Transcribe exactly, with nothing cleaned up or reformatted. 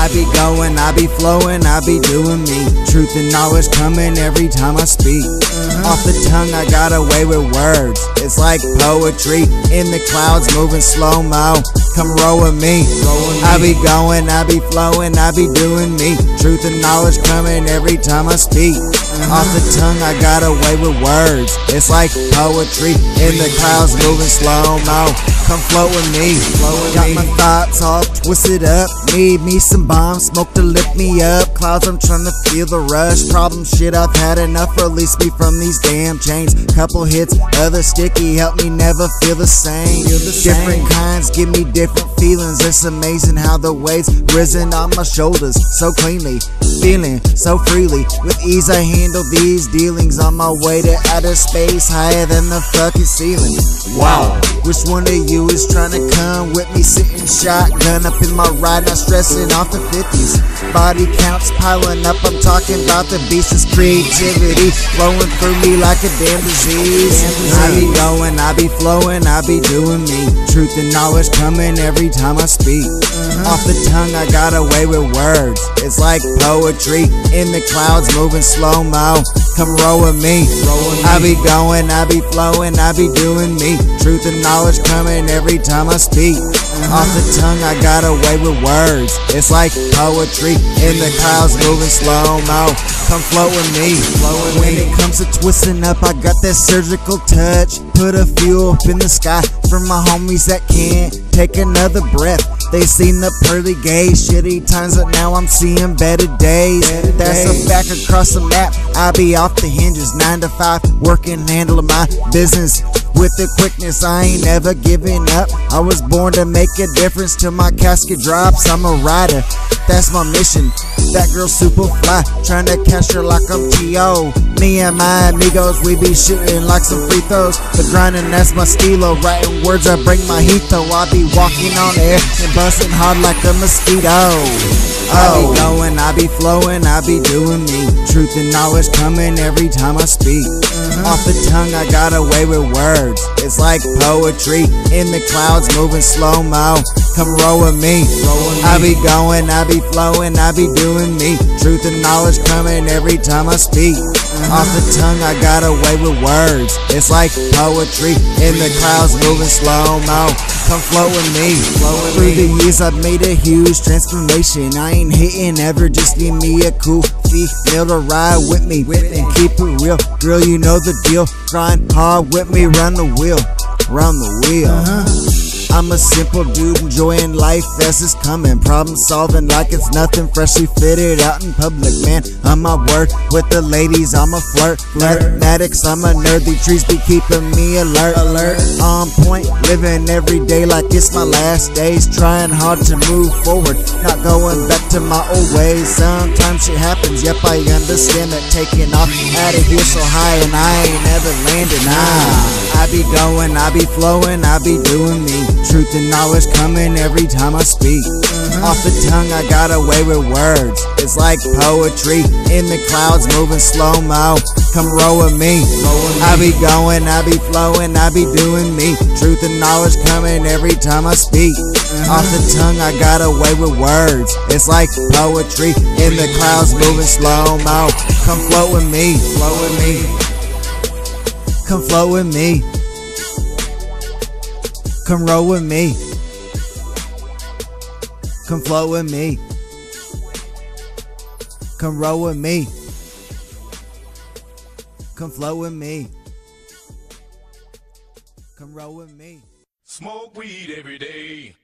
I be going, I be flowing, I be doing me. Truth and knowledge coming every time I speak. Off the tongue, I got away with words. It's like poetry in the clouds, moving slow-mo. Come roll with me. I be going, I be flowing, I be doing me. Truth and knowledge coming every time I speak. Off the tongue, I got away with words. It's like poetry in the clouds, moving slow-mo. Come flow with me. Got my thoughts all twisted up. Need me some bomb smoke to lift me up. Clouds, I'm trying to feel the rush. Problem shit, I've had enough. Release me from these damn chains. Couple hits, other sticky, help me never feel the same. Different kinds give me different feelings. It's amazing how the weight's risen on my shoulders so cleanly. Feeling so freely. With ease, I handle these dealings. On my way to outer space, higher than the fucking ceiling. Wow. Which one of you is trying to come with me? Sitting shotgun up in my ride, not stressing off the fifties. Body counts piling up, I'm talking about the beast. Is creativity flowing through me like a damn disease. I be going, I be flowing, I be doing me. Truth and knowledge coming every time I speak. Off the tongue, I got away with words. It's like poetry in the clouds, moving slow-mo. Come roll with me. I be going, I be flowing, I be doing me. Truth and knowledge coming every time I speak. Off the tongue, I got away with words. It's like poetry in the clouds, moving slow-mo. Come flow with me. When it comes to twisting up, I got that surgical touch. Put a few up in the sky for my homies that can't take another breath. They seen the pearly gates, shitty times, but now I'm seeing better days. That's a fact across the map. I be off the hinges, nine to five, working, handling my business with the quickness. I ain't ever giving up. I was born to make a difference. Till my casket drops, I'm a rider. That's my mission. That girl super fly, trying to catch her like I'm T O Me and my amigos, we be shooting like some free throws. The grinding, that's my stilo. Writing words, I bring my heat though. I be walking on air and busting hard like a mosquito. Oh. I be going, I be flowing, I be doing me. Truth and knowledge coming every time I speak. Uh-huh. Off the tongue, I got away with words. It's like poetry in the clouds, moving slow-mo. Come roll with me. I be going, I be flowing, I be doing me. Truth and knowledge coming every time I speak. Off the tongue, I got away with words. It's like poetry in the clouds, moving slow-mo. Come flow with me. Through the years, I've made a huge transformation. I ain't hitting ever, just give me a cool female to ride with me and keep it real. Girl, you know the deal. Grind hard with me, run the wheel, run the wheel. Uh-huh. I'm a simple dude enjoying life as it's coming. Problem solving like it's nothing. Freshly fitted out in public, man. I'm my work with the ladies. I'm a flirt. Mathematics, I'm a nerd. These trees be keeping me alert. Alert. On point, living every day like it's my last days. Trying hard to move forward, not going back to my old ways. Sometimes shit happens, yep, I understand that. Taking off out of here so high, and I ain't ever landing. Ah, I be going, I be flowing, I be doing me. Truth and knowledge coming every time I speak. Uh-huh. Off the tongue, I got away with words. It's like poetry in the clouds, moving slow-mo. Come roll with me. I be going, I be flowing, I be doing me. Truth and knowledge coming every time I speak. Uh-huh. Off the tongue, I got away with words. It's like poetry in the clouds, moving slow-mo. Come flow with me. Flow with me. Come flow with me. Come roll with me. Come flow with me. Come roll with me. Come flow with me. Come roll with me. Smoke weed every day.